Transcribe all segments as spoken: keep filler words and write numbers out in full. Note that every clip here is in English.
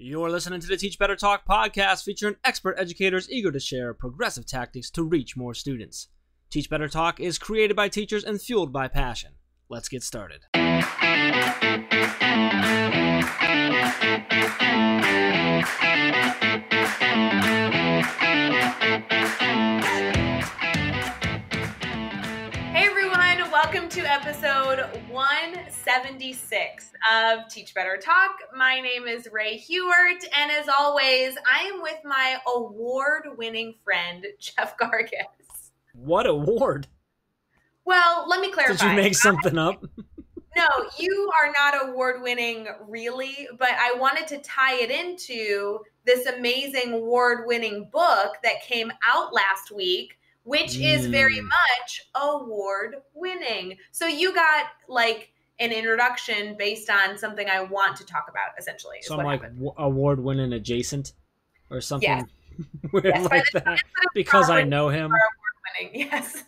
You're listening to the Teach Better Talk podcast, featuring expert educators eager to share progressive tactics to reach more students. Teach Better Talk is created by teachers and fueled by passion. Let's get started. Hey everyone, welcome to episode one seventy-six of Teach Better Talk. My name is Ray Hewart, and as always, I am with my award-winning friend, Jeff Gargas. What award? Well, let me clarify. Did you make something I, up? No, you are not award-winning, really, but I wanted to tie it into this amazing award-winning book that came out last week, which mm. is very much award-winning. So you got, like, an introduction based on something I want to talk about, essentially. So I'm like award-winning adjacent or something yes. weird yes, like that because I know him. Award-winning, yes.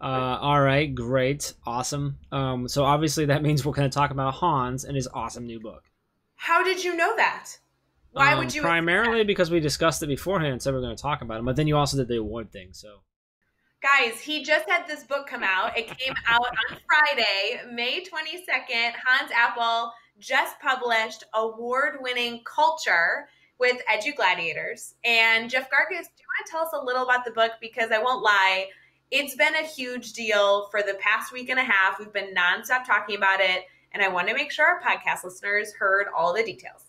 uh, all right, great, awesome. Um, so obviously that means we're going to talk about Hans and his awesome new book. How did you know that? Why um, would you? Primarily because we discussed it beforehand, so we're going to talk about it. But then you also did the award thing, so. Guys, he just had this book come out. It came out on Friday, May twenty-second. Hans Appel just published Award-Winning Culture with EduGladiators. And Jeff Gargas, do you want to tell us a little about the book? Because I won't lie, it's been a huge deal for the past week and a half. We've been nonstop talking about it. And I want to make sure our podcast listeners heard all the details.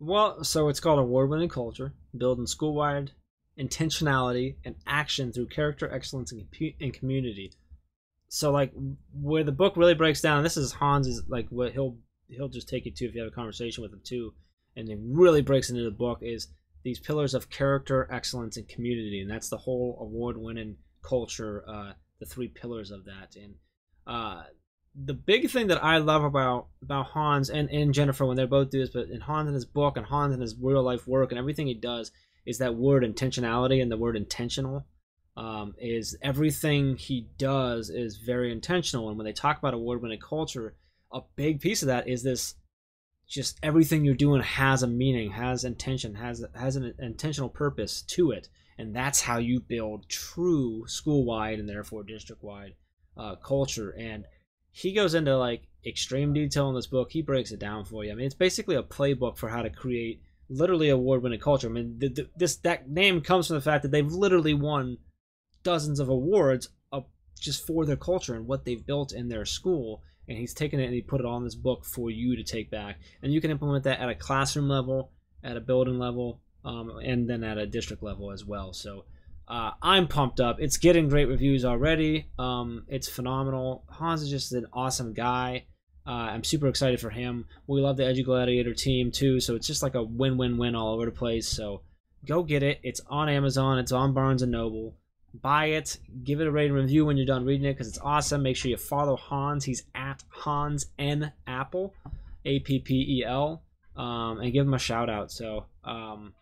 Well, so it's called Award-Winning Culture, Building School-Wide Intentionality and Action Through Character, Excellence, and Community. So, like, where the book really breaks down, this is Hans's, like, what he'll he'll just take you to if you have a conversation with him too, and it really breaks into the book is these pillars of character, excellence, and community, and that's the whole award-winning culture, uh, the three pillars of that. And uh, the big thing that I love about about Hans and and Jennifer when they both do this, but in Hans and his book and Hans and his real life work and everything he does, is that word intentionality and the word intentional. Um, is everything he does is very intentional. And when they talk about award-winning culture, a big piece of that is this, just everything you're doing has a meaning, has intention, has has an intentional purpose to it. And that's how you build true school-wide and therefore district-wide uh, culture. And he goes into like extreme detail in this book. He breaks it down for you. I mean, it's basically a playbook for how to create literally award-winning culture. I mean, the, the, this that name comes from the fact that they've literally won dozens of awards up just for their culture and what they've built in their school. And he's taken it and he put it all in this book for you to take back. And you can implement that at a classroom level, at a building level, um, and then at a district level as well. So uh, I'm pumped up. It's getting great reviews already. Um, it's phenomenal. Hans is just an awesome guy. Uh, I'm super excited for him. We love the EduGladiator team too, so it's just like a win-win-win all over the place. So go get it. It's on Amazon. It's on Barnes and Noble. Buy it. Give it a rating and review when you're done reading it because it's awesome. Make sure you follow Hans. He's at Hans N. Appel, A P P E L, um, and give him a shout-out. So um,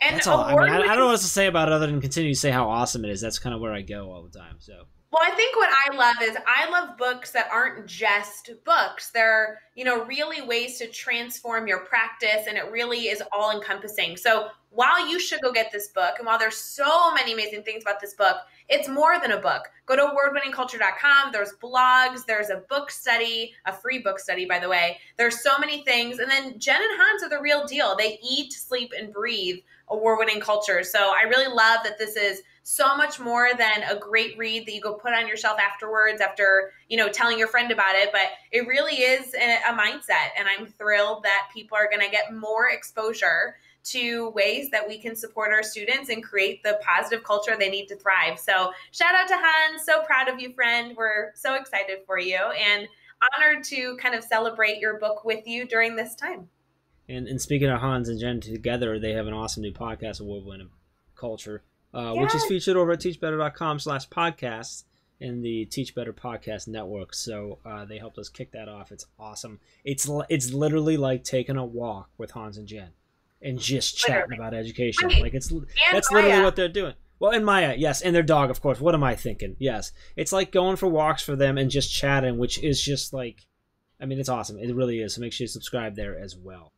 and that's all. I, mean, I, I don't know what else to say about it other than continue to say how awesome it is. That's kind of where I go all the time. So. Well, I think what I love is I love books that aren't just books. They're, you know, really ways to transform your practice, and it really is all encompassing. So while you should go get this book, and while there's so many amazing things about this book, it's more than a book. Go to award winning culture dot com. There's blogs. There's a book study, a free book study, by the way. There's so many things. And then Jen and Hans are the real deal. They eat, sleep, and breathe award-winning culture. So I really love that this is so much more than a great read that you go put on yourself afterwards after, you know, telling your friend about it. But it really is a mindset. And I'm thrilled that people are going to get more exposure to ways that we can support our students and create the positive culture they need to thrive. So shout out to Hans. So proud of you, friend. We're so excited for you and honored to kind of celebrate your book with you during this time. And, and speaking of Hans and Jen together, they have an awesome new podcast, Award-Winning Culture. Uh, yes. Which is featured over at teach better dot com slash podcasts in the Teach Better Podcast Network. So uh, they helped us kick that off. It's awesome. It's it's literally like taking a walk with Hans and Jen and just chatting literally. about education. Wait, like it's that's Maya. literally what they're doing. Well, and Maya, yes, and their dog, of course. What am I thinking? Yes. It's like going for walks for them and just chatting, which is just like, I mean, it's awesome. It really is. So make sure you subscribe there as well.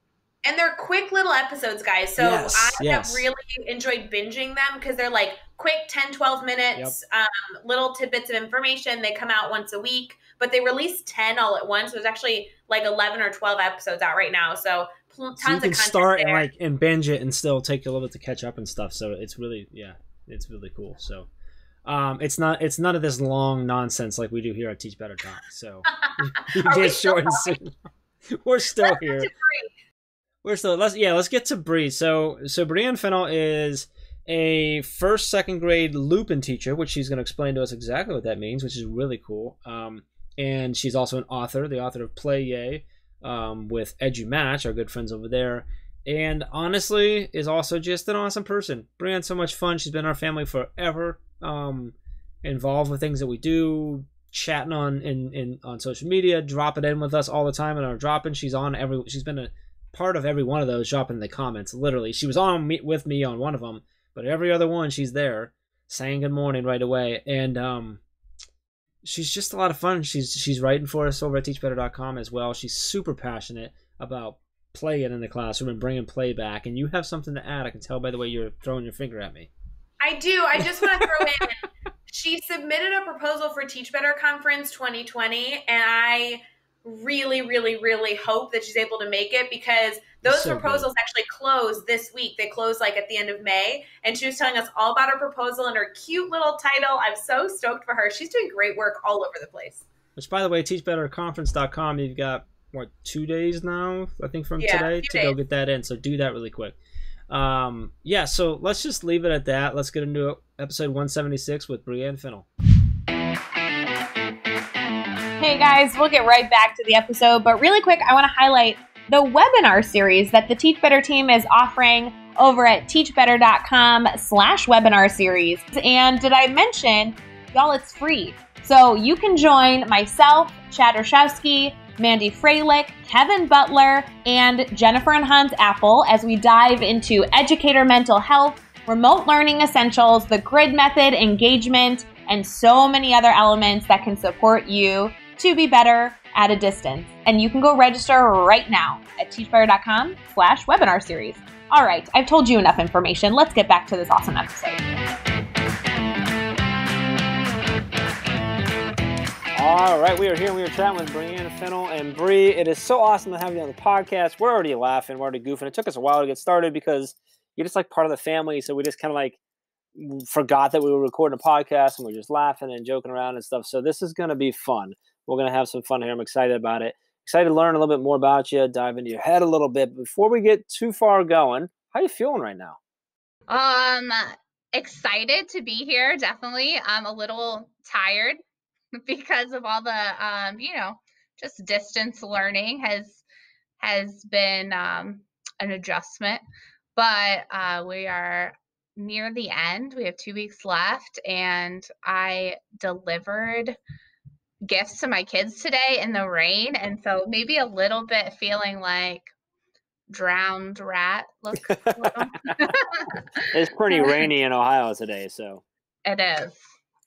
And they're quick little episodes, guys. So yes, I yes. have really enjoyed binging them because they're like quick ten, twelve minutes, yep. um, little tidbits of information. They come out once a week, but they release ten all at once. So there's actually like eleven or twelve episodes out right now. So tons so you can of start there. and like and binge it and still take a little bit to catch up and stuff. So it's really, yeah, it's really cool. So um, it's not, it's none of this long nonsense like we do here at Teach Better Talk. So just short and sweet. We're still That's here. We're still, let's, yeah, let's get to Bree. So, so BreAnn Fennell is a first, second grade Lupin teacher, which she's going to explain to us exactly what that means, which is really cool. Um, and she's also an author, the author of Play Yay um, with EduMatch, our good friends over there. And honestly, is also just an awesome person. BreAnn's so much fun. She's been in our family forever, um, involved with things that we do, chatting on in, in on social media, dropping in with us all the time in our drop-in. She's on every, she's been a part of every one of those, dropping in the comments. Literally, she was on me, with me on one of them, but every other one she's there saying good morning right away. And um she's just a lot of fun. She's she's writing for us over at teach better dot com as well. She's super passionate about playing in the classroom and bringing play back. And you have something to add. I can tell by the way you're throwing your finger at me. I do. I just want to throw in. She submitted a proposal for Teach Better Conference twenty twenty, and I really, really, really hope that she's able to make it, because those so proposals good. actually close this week. They close like at the end of May, and she was telling us all about her proposal and her cute little title. I'm so stoked for her. She's doing great work all over the place. Which, by the way, teach better conference dot com, you've got, what, two days now, I think, from yeah, today to days. go get that in. So do that really quick. Um, yeah, so let's just leave it at that. Let's get into episode one seventy-six with BreAnn Fennell. Hey guys, we'll get right back to the episode, but really quick, I want to highlight the webinar series that the Teach Better team is offering over at teach better dot com slash webinar series. And did I mention, y'all, it's free. So you can join myself, Chad Orshowski, Mandy Fralick, Kevin Butler, and Jennifer and Hans Appel as we dive into educator mental health, remote learning essentials, the grid method, engagement, and so many other elements that can support you to be better at a distance. And you can go register right now at teach better dot com slash webinar series. All right, I've told you enough information. Let's get back to this awesome episode. All right, we are here. We are chatting with BreAnn Fennell. And Bree, it is so awesome to have you on the podcast. We're already laughing. We're already goofing. It took us a while to get started because you're just like part of the family. So we just kind of like forgot that we were recording a podcast, and we we're just laughing and joking around and stuff. So this is going to be fun. We're going to have some fun here. I'm excited about it. Excited to learn a little bit more about you, dive into your head a little bit. Before we get too far going, how are you feeling right now? Um, excited to be here, definitely. I'm a little tired because of all the, um, you know, just distance learning has has been um, an adjustment. But uh, we are near the end. We have two weeks left, and I delivered gifts to my kids today in the rain, and so maybe a little bit feeling like drowned rat look. It's pretty rainy in Ohio today, so it is.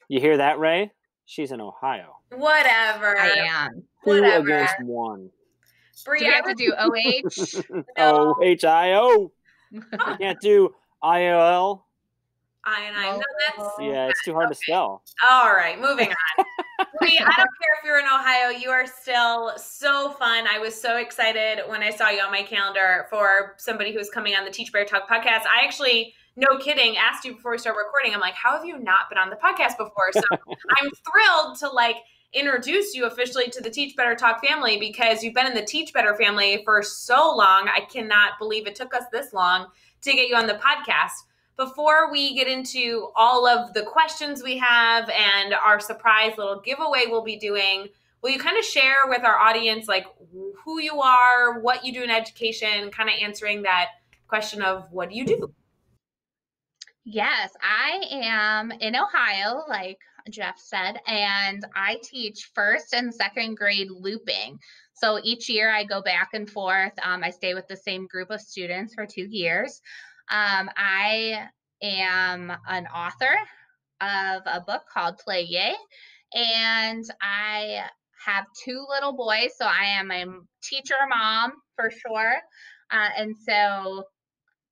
You hear that, Ray? She's in Ohio. Whatever. I am. Two Whatever. against one. Bree, do we have to do O H? No. O H I O. You can't do I O L. I and I. No, that's, yeah, it's too hard okay. to spell. All right, moving on. Bree, I don't care if you're in Ohio. You are still so fun. I was so excited when I saw you on my calendar for somebody who was coming on the Teach Better Talk podcast. I actually, no kidding, asked you before we started recording. I'm like, how have you not been on the podcast before? So I'm thrilled to like introduce you officially to the Teach Better Talk family, because you've been in the Teach Better family for so long. I cannot believe it took us this long to get you on the podcast. Before we get into all of the questions we have and our surprise little giveaway we'll be doing, will you kind of share with our audience like who you are, what you do in education, kind of answering that question of what do you do? Yes, I am in Ohio, like Jeff said, and I teach first and second grade looping. So each year I go back and forth. Um, I stay with the same group of students for two years. Um, I am an author of a book called Play Yay, and I have two little boys, so I am a teacher mom for sure. Uh, and so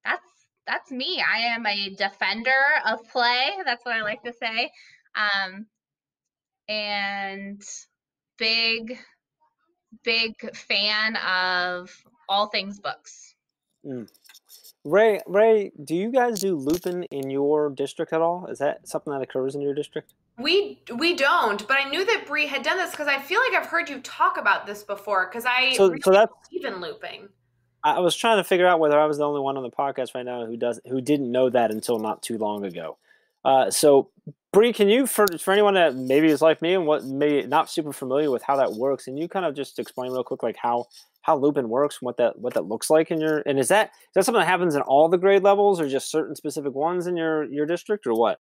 that's that's me. I am a defender of play. That's what I like to say. Um, and big, big fan of all things books. Mm. Ray, Ray, do you guys do Lupin in your district at all? Is that something that occurs in your district? We we don't, but I knew that Bree had done this because I feel like I've heard you talk about this before. Because I so, really so that's, believe in looping. I was trying to figure out whether I was the only one on the podcast right now who doesn't who didn't know that until not too long ago. Uh, so Bree, can you for for anyone that maybe is like me and what maybe not super familiar with how that works, can you kind of just explain real quick like how how Lupin works and what that what that looks like in your and is that is that something that happens in all the grade levels or just certain specific ones in your your district or what?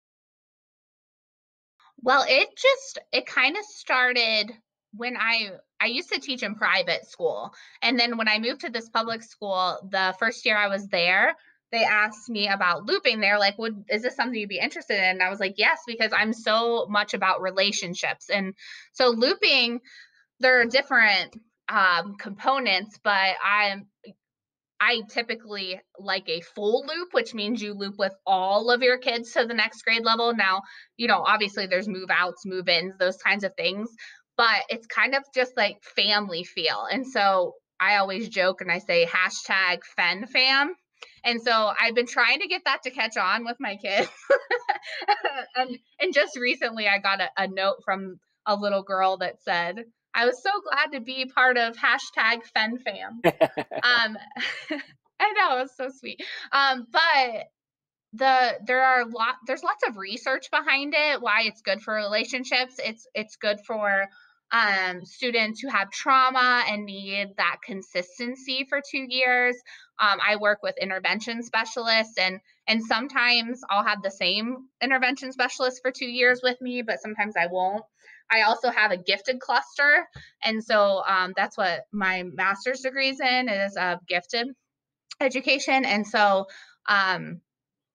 Well, it just, it kind of started when I, I used to teach in private school. And then when I moved to this public school, the first year I was there, they asked me about looping. They're like, "Would is this something you'd be interested in?" And I was like, yes, because I'm so much about relationships. And so looping, there are different um, components, but I'm, I typically like a full loop, which means you loop with all of your kids to the next grade level. Now, you know, obviously there's move outs, move ins, those kinds of things, but it's kind of just like family feel. And so I always joke and I say hashtag FenFam. And so I've been trying to get that to catch on with my kids. and, and just recently I got a, a note from a little girl that said, "I was so glad to be part of hashtag FenFam." um, I know, it was so sweet. Um, but the there are lot there's lots of research behind it. Why it's good for relationships. It's it's good for um, students who have trauma and need that consistency for two years. Um, I work with intervention specialists, and and sometimes I'll have the same intervention specialist for two years with me, but sometimes I won't. I also have a gifted cluster. And so um, that's what my master's degree is in, is uh, gifted education. And so, um,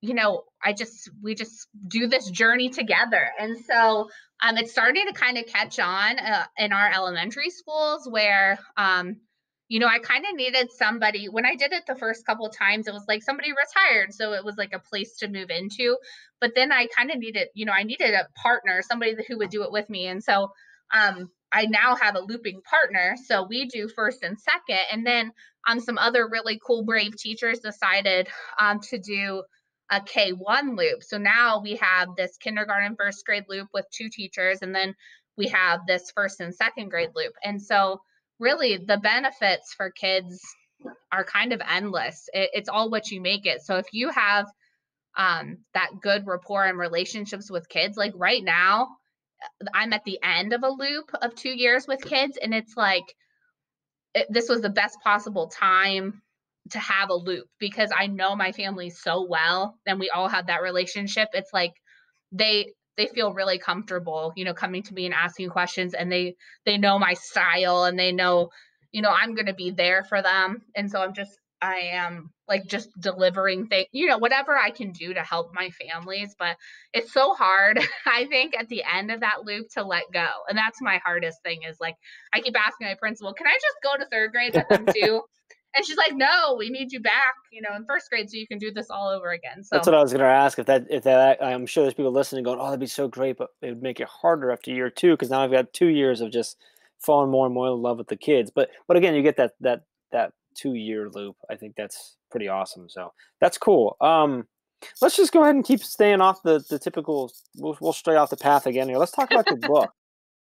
you know, I just, we just do this journey together. And so um, it started to kind of catch on uh, in our elementary schools where, um, you know, I kind of needed somebody. When I did it the first couple of times, it was like somebody retired. So it was like a place to move into. But then I kind of needed, you know, I needed a partner, somebody who would do it with me. And so um, I now have a looping partner. So we do first and second. And then um, some other really cool, brave teachers decided um, to do a K one loop. So now we have this kindergarten, first grade loop with two teachers. And then we have this first and second grade loop. And so really the benefits for kids are kind of endless. It, it's all what you make it. So if you have um, that good rapport and relationships with kids, like right now, I'm at the end of a loop of two years with kids. And it's like, it, this was the best possible time to have a loop because I know my family so well and we all have that relationship. It's like they, they feel really comfortable, you know, coming to me and asking questions, and they, they know my style and they know, you know, I'm going to be there for them. And so I'm just, I am like just delivering things, you know, whatever I can do to help my families, but it's so hard. I think at the end of that loop to let go. And that's my hardest thing is like, I keep asking my principal, "Can I just go to third grade with them too?" And she's like, "No, we need you back, you know, in first grade, so you can do this all over again." So that's what I was going to ask. If that, if that, I'm sure there's people listening going, "Oh, that'd be so great," but it would make it harder after year two because now I've got two years of just falling more and more in love with the kids. But, but again, you get that that that two year loop. I think that's pretty awesome. So that's cool. Um, let's just go ahead and keep staying off the the typical. We'll, we'll stray off the path again here. Let's talk about your book.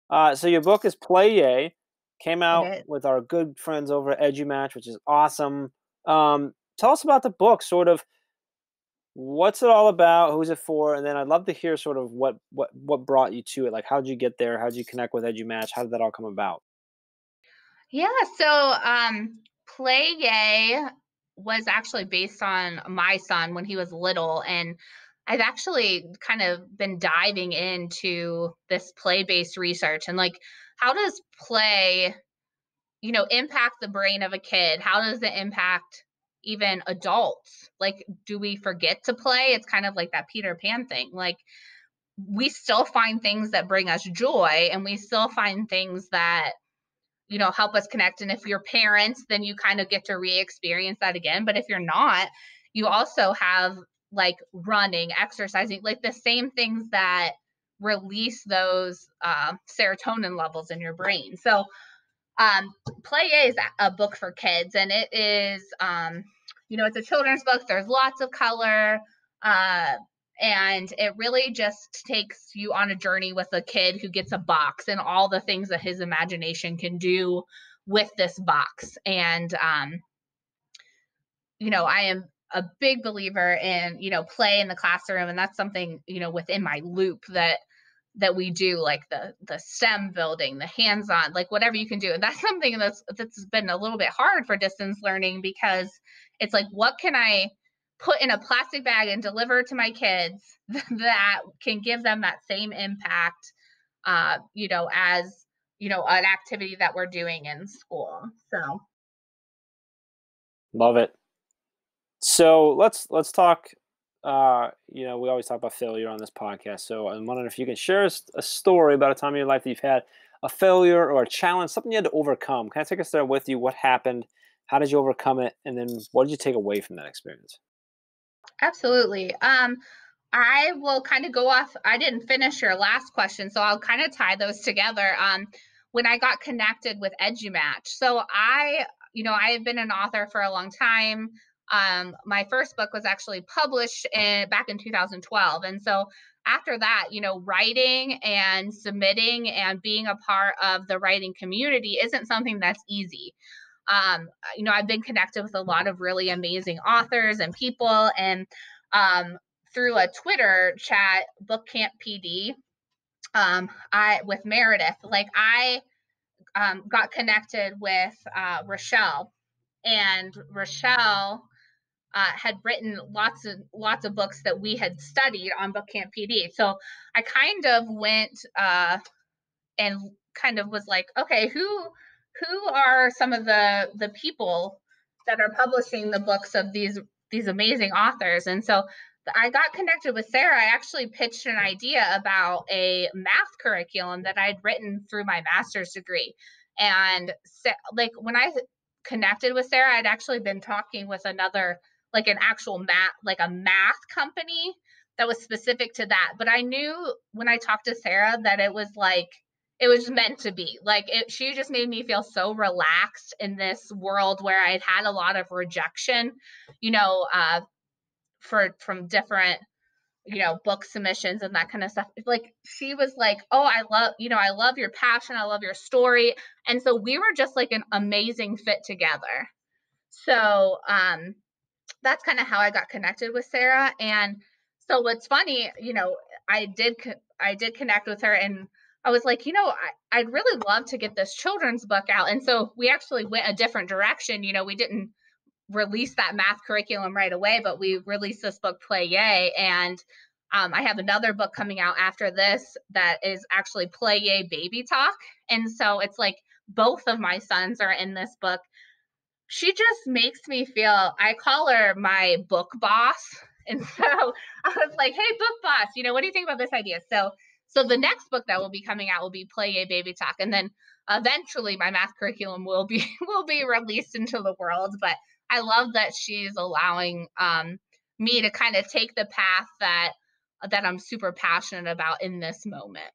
Uh, so your book is Play Yay. Came out with our good friends over at EduMatch, which is awesome. Um, tell us about the book, sort of what's it all about, who's it for, and then I'd love to hear sort of what what what brought you to it. Like, how did you get there? How did you connect with EduMatch? How did that all come about? Yeah, so um, Play Yay was actually based on my son when he was little, and I've actually kind of been diving into this play-based research and like, how does play, you know, impact the brain of a kid? How does it impact even adults? Like, do we forget to play? It's kind of like that Peter Pan thing. Like, we still find things that bring us joy and we still find things that you know, help us connect. And if you're parents, then you kind of get to re-experience that again. But if you're not, you also have like running, exercising, like the same things that release those uh, serotonin levels in your brain. So um, Play Yay is a book for kids, and it is, um, you know, it's a children's book. There's lots of color. Uh, And it really just takes you on a journey with a kid who gets a box and all the things that his imagination can do with this box. And, um, you know, I am a big believer in, you know, play in the classroom. And that's something, you know, within my loop that that we do, like the the STEM building, the hands-on, like whatever you can do. And that's something that's that's been a little bit hard for distance learning, because it's like, what can I put in a plastic bag and deliver to my kids that can give them that same impact, uh, you know, as, you know, an activity that we're doing in school. So. Love it. So let's, let's talk, uh, you know, we always talk about failure on this podcast. So I'm wondering if you can share a story about a time in your life that you've had a failure or a challenge, something you had to overcome. Can I take us there with you? What happened? How did you overcome it? And then what did you take away from that experience? Absolutely. Um, I will kind of go off. I didn't finish your last question, so I'll kind of tie those together. Um, when I got connected with EduMatch, so I, you know, I have been an author for a long time. Um, my first book was actually published in, back in two thousand twelve, and so after that, you know, writing and submitting and being a part of the writing community isn't something that's easy. Um, you know, I've been connected with a lot of really amazing authors and people, and um, through a Twitter chat, BookCampPD, um, I with Meredith, like I um, got connected with uh, Rochelle, and Rochelle uh, had written lots of lots of books that we had studied on BookCampPD. So I kind of went uh, and kind of was like, okay, who. Who are some of the the people that are publishing the books of these these amazing authors? And so I got connected with Sarah. I actually pitched an idea about a math curriculum that I'd written through my master's degree. And like when I connected with Sarah, I'd actually been talking with another, like an actual math, like a math company that was specific to that. But I knew when I talked to Sarah that it was like, it was meant to be. Like it, she just made me feel so relaxed in this world where I'd had a lot of rejection, you know, uh, for from different, you know, book submissions and that kind of stuff. Like she was like, "Oh, I love, you know, I love your passion. I love your story." And so we were just like an amazing fit together. So um, that's kind of how I got connected with Sarah. And so what's funny, you know, I did I did connect with her, and I was like, you know, I, I'd really love to get this children's book out. And so we actually went a different direction. You know, we didn't release that math curriculum right away, but we released this book, Play Yay. And um, I have another book coming out after this that is actually Play Yay Baby Talk. And so it's like both of my sons are in this book. She just makes me feel, I call her my book boss. And so I was like, hey, book boss, you know, what do you think about this idea? So So the next book that will be coming out will be Play Yay Baby Talk. And then eventually my math curriculum will be will be released into the world. But I love that she's allowing um, me to kind of take the path that that I'm super passionate about in this moment.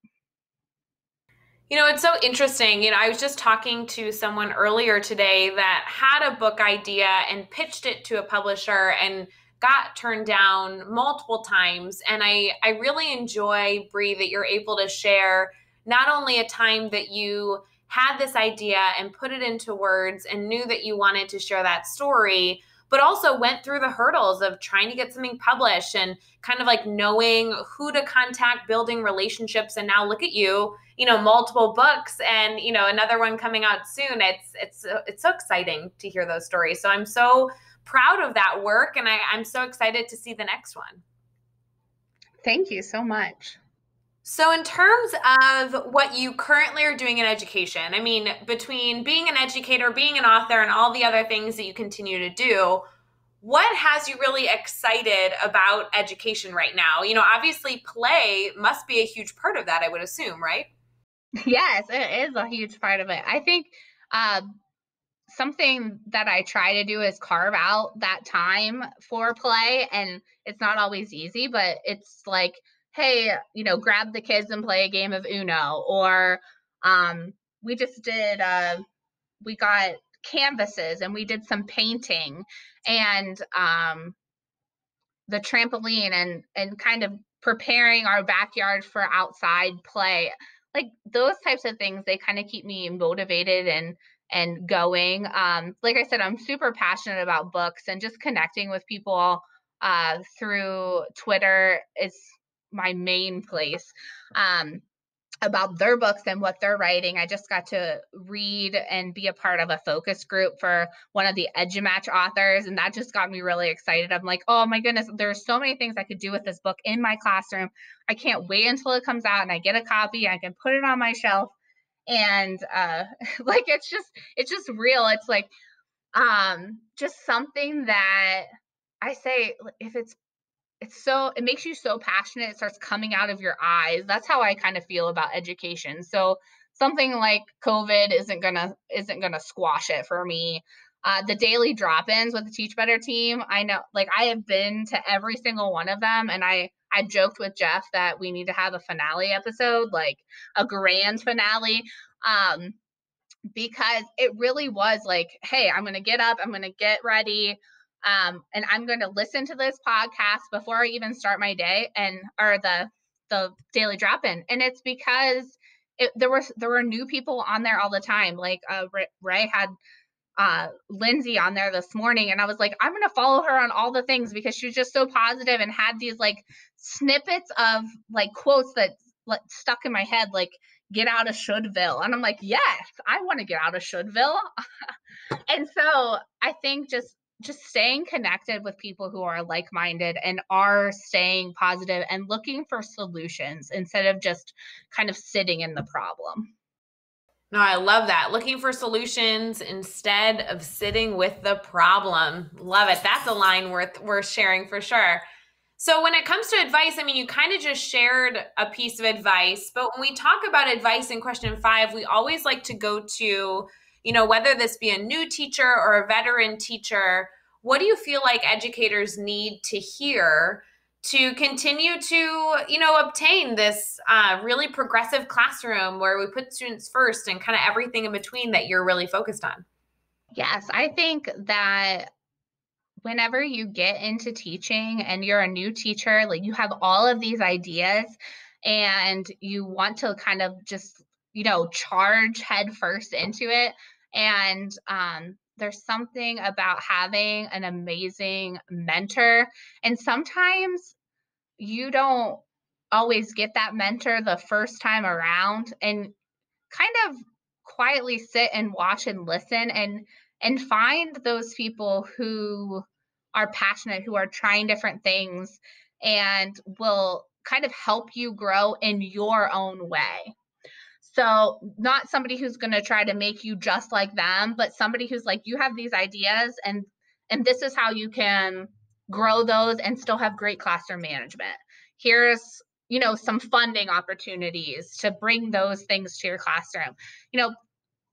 You know, it's so interesting. You know, I was just talking to someone earlier today that had a book idea and pitched it to a publisher and got turned down multiple times. And I, I really enjoy, Bree, that you're able to share not only a time that you had this idea and put it into words and knew that you wanted to share that story, but also went through the hurdles of trying to get something published and kind of like knowing who to contact, building relationships. And now look at you, you know, multiple books and, you know, another one coming out soon. It's, it's, it's so exciting to hear those stories. So I'm so proud of that work, and I, I'm so excited to see the next one. Thank you so much. So in terms of what you currently are doing in education, I mean, between being an educator, being an author, and all the other things that you continue to do, what has you really excited about education right now? You know, obviously play must be a huge part of that, I would assume, right? Yes, it is a huge part of it. I think Uh, something that I try to do is carve out that time for play. And it's not always easy, but it's like, hey, you know, grab the kids and play a game of Uno. Or um, we just did, uh, we got canvases and we did some painting and um, the trampoline and, and kind of preparing our backyard for outside play. Like those types of things, they kind of keep me motivated and and going. Um, like I said, I'm super passionate about books, and just connecting with people uh, through Twitter is my main place um, about their books and what they're writing. I just got to read and be a part of a focus group for one of the EduMatch authors, and that just got me really excited. I'm like, oh my goodness, there's so many things I could do with this book in my classroom. I can't wait until it comes out and I get a copy. I can put it on my shelf. And uh, like, it's just, it's just real. It's like, um, just something that I say, if it's, it's so, it makes you so passionate, it starts coming out of your eyes. That's how I kind of feel about education. So something like COVID isn't gonna, isn't gonna squash it for me. Uh, the daily drop-ins with the Teach Better team, I know, like I have been to every single one of them, and I, I joked with Jeff that we need to have a finale episode, like a grand finale, um, because it really was like, hey, I'm going to get up, I'm going to get ready, um, and I'm going to listen to this podcast before I even start my day, and or the the daily drop-in. And it's because it, there were there were new people on there all the time. Like uh, Ray had uh Lindsay on there this morning, and I was like, I'm gonna follow her on all the things, because she was just so positive and had these like snippets of like quotes that like, stuck in my head, like get out of Shouldville, and I'm like, yes, I want to get out of Shouldville. And so I think just just staying connected with people who are like-minded and are staying positive and looking for solutions instead of just kind of sitting in the problem. No, I love that. Looking for solutions instead of sitting with the problem. Love it. That's a line worth worth sharing for sure. So when it comes to advice, I mean, you kind of just shared a piece of advice, but when we talk about advice in question five, we always like to go to, you know, whether this be a new teacher or a veteran teacher, what do you feel like educators need to hear to continue to, you know, obtain this uh, really progressive classroom where we put students first and kind of everything in between that you're really focused on? Yes, I think that whenever you get into teaching and you're a new teacher, like you have all of these ideas and you want to kind of just, you know, charge head first into it. And um, there's something about having an amazing mentor. And sometimes you don't always get that mentor the first time around, and kind of quietly sit and watch and listen and, and find those people who are passionate, who are trying different things and will kind of help you grow in your own way. So not somebody who's going to try to make you just like them, but somebody who's like, you have these ideas and and this is how you can grow those and still have great classroom management. Here's, you know, some funding opportunities to bring those things to your classroom. You know,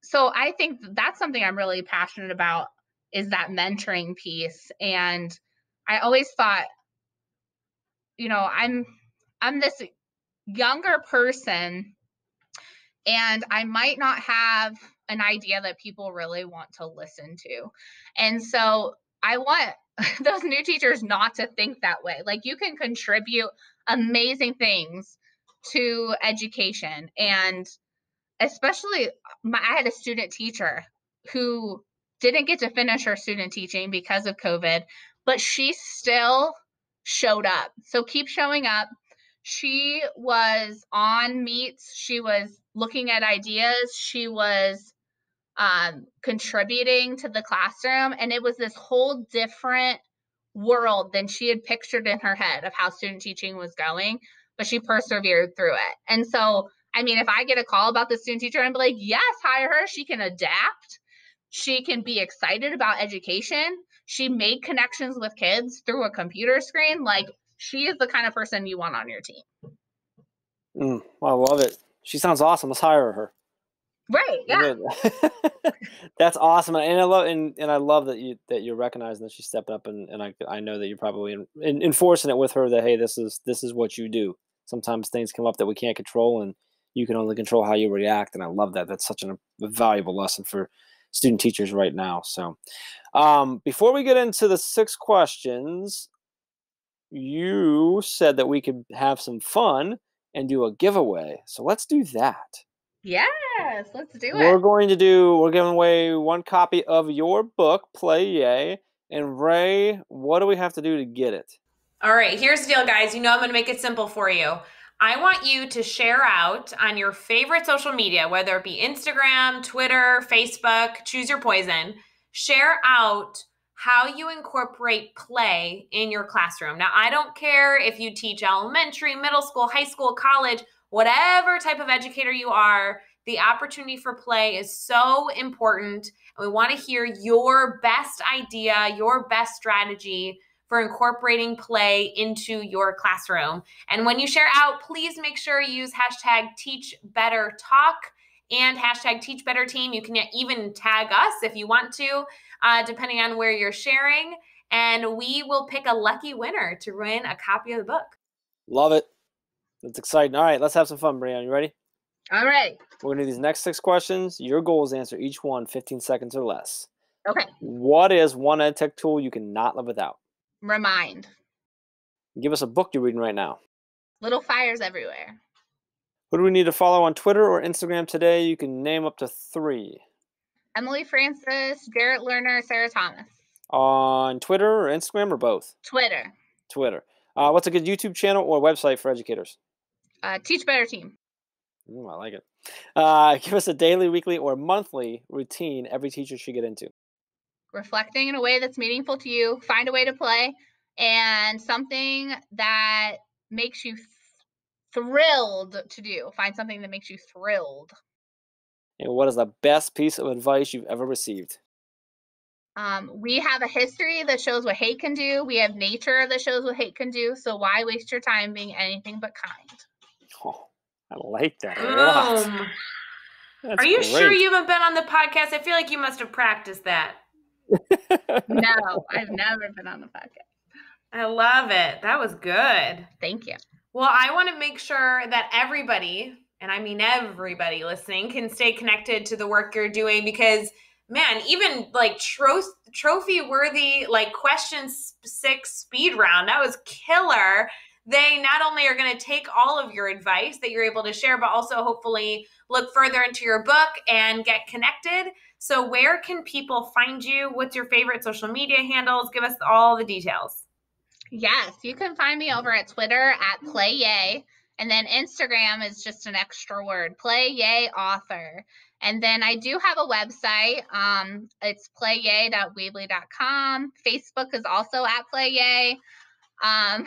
so I think that's something I'm really passionate about, is that mentoring piece. And I always thought, you know, I'm I'm this younger person, and I might not have an idea that people really want to listen to. And so I want those new teachers not to think that way. Like, you can contribute amazing things to education. And especially my, I had a student teacher who didn't get to finish her student teaching because of COVID, but she still showed up. So keep showing up. She was on meets. She was looking at ideas. She was um, contributing to the classroom. And it was this whole different world than she had pictured in her head of how student teaching was going, but she persevered through it. And so, I mean, if I get a call about the student teacher and be like, yes, hire her, she can adapt. She can be excited about education. She made connections with kids through a computer screen. Like, she is the kind of person you want on your team. Mm, I love it. She sounds awesome. Let's hire her. Right. Yeah. That's awesome. And I love, and, and I love that you, that you're recognizing that she's stepping up, and, and I, I know that you're probably in, in, enforcing it with her that, hey, this is, this is what you do. Sometimes things come up that we can't control, and you can only control how you react. And I love that. That's such an, a valuable lesson for student teachers right now. So um, before we get into the six questions, you said that we could have some fun and do a giveaway. So let's do that. Yes, let's do it. We're going to do, we're giving away one copy of your book, Play Yay. And Ray, what do we have to do to get it? All right, here's the deal, guys. You know I'm going to make it simple for you. I want you to share out on your favorite social media, whether it be Instagram, Twitter, Facebook, choose your poison. Share out how you incorporate play in your classroom. Now, I don't care if you teach elementary, middle school, high school, college, whatever type of educator you are, the opportunity for play is so important. And we want to hear your best idea, your best strategy for incorporating play into your classroom. And when you share out, please make sure you use hashtag Teach Better Talk and hashtag Teach Better Team. You can even tag us if you want to, uh, depending on where you're sharing. And we will pick a lucky winner to win a copy of the book. Love it. That's exciting. All right, let's have some fun, BreAnn. You ready? All right. We're going to do these next six questions. Your goal is to answer each one fifteen seconds or less. Okay. What is one ed tech tool you cannot live without? Remind. Give us a book you're reading right now. Little Fires Everywhere. Who do we need to follow on Twitter or Instagram today? You can name up to three. Emily Francis, Garrett Lerner, Sarah Thomas. On Twitter or Instagram or both? Twitter. Twitter. Uh, what's a good YouTube channel or website for educators? Uh, Teach Better Team. Ooh, I like it. Uh, give us a daily, weekly, or monthly routine every teacher should get into. Reflecting in a way that's meaningful to you, find a way to play, and something that makes you th thrilled to do. Find something that makes you thrilled. And what is the best piece of advice you've ever received? Um, we have a history that shows what hate can do. We have nature that shows what hate can do. So why waste your time being anything but kind? Oh, I like that a lot. Um, Are you great. Sure you haven't been on the podcast? I feel like you must have practiced that. No, I've never been on the podcast. I love it. That was good. Thank you. Well, I want to make sure that everybody, and I mean everybody listening, can stay connected to the work you're doing, because, man, even like tro trophy-worthy, like question six speed round, that was killer. They not only are going to take all of your advice that you're able to share, but also hopefully look further into your book and get connected. So where can people find you? What's your favorite social media handles? Give us all the details. Yes, you can find me over at Twitter at Play Yay. And then Instagram is just an extra word, Play Yay Author. And then I do have a website. Um, it's play yay dot weebly dot com. Facebook is also at Play Yay. Um,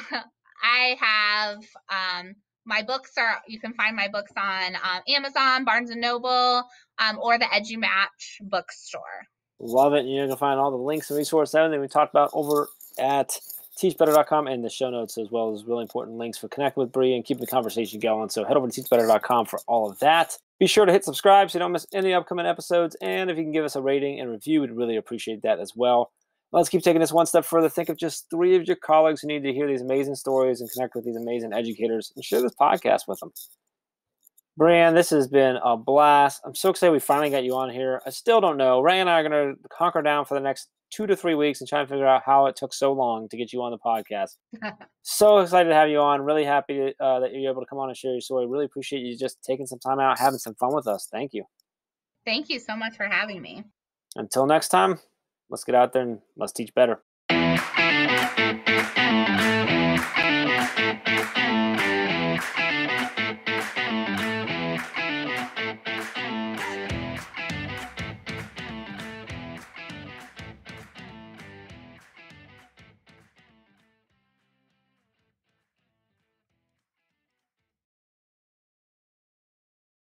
I have um, my books are, you can find my books on um, Amazon, Barnes and Noble, um, or the EduMatch bookstore. Love it. You can find all the links and resources, everything we talked about over at teach better dot com, and the show notes, as well as really important links for connect with Bree and keeping the conversation going. So head over to teach better dot com for all of that. Be sure to hit subscribe so you don't miss any upcoming episodes. And if you can give us a rating and review, we'd really appreciate that as well. Let's keep taking this one step further. Think of just three of your colleagues who need to hear these amazing stories and connect with these amazing educators, and share this podcast with them. BreAnn, this has been a blast. I'm so excited we finally got you on here. I still don't know. Ray and I are going to hunker down for the next two to three weeks and try and figure out how it took so long to get you on the podcast. So excited to have you on. Really happy uh, that you're able to come on and share your story. Really appreciate you just taking some time out, having some fun with us. Thank you. Thank you so much for having me. Until next time, let's get out there and let's teach better.